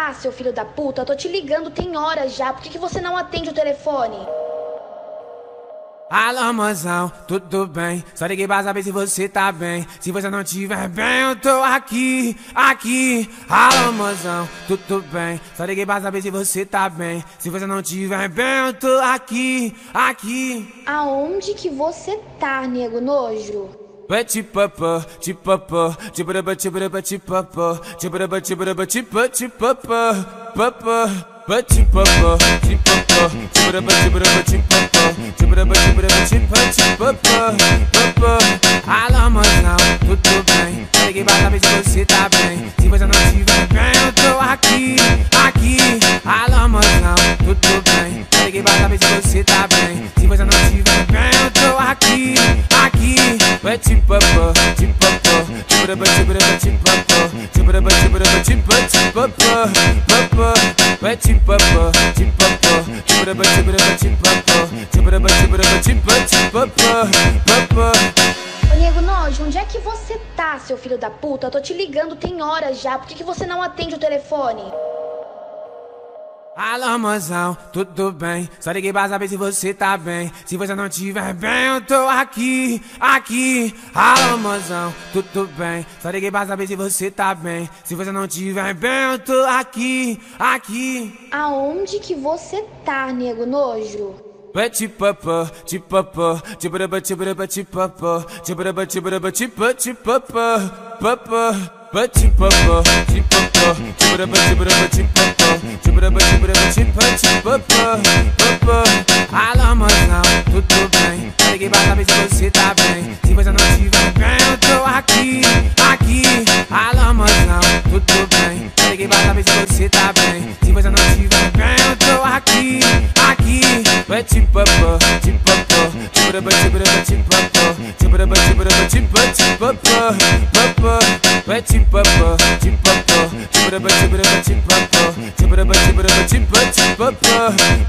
Tá, seu filho da puta, eu tô te ligando, tem horas já. Por que você não atende o telefone? Alô, mozão, tudo bem? Só liguei pra saber se você tá bem. Se você não tiver bem, eu tô aqui, aqui. Alô, mozão, tudo bem? Só liguei pra saber se você tá bem. Se você não tiver bem, eu tô aqui, aqui. Aonde que você tá, nego nojo? Alô, mozão, tudo bem? Só liguei pra saber se você tá bem. Se você não estiver bem, eu tô aqui, aqui. Alô, mozão, tudo bem? Só liguei pra saber se você tá bem. Se você não estiver bem, eu tô aqui, aqui. Ô, nego nojo, onde é que você tá, seu filho da puta? Eu tô te ligando, tem horas já. Por que você não atende o telefone? Alô, mozão, tudo bem? Só liguei pra saber se você tá bem. Se você não tiver bem, eu tô aqui, aqui. Alô, mozão, tudo bem? Só liguei pra saber se você tá bem. Se você não tiver bem, eu tô aqui, aqui. Aonde que você tá, nego nojo? Alô, mozão, tudo bem? Só liguei pra saber se você tá bem. Se você não estiver bem, eu tô aqui, aqui. Alô, mozão, tudo bem? Só liguei pra saber se você tá bem. Se você não estiver bem, eu tô aqui, aqui.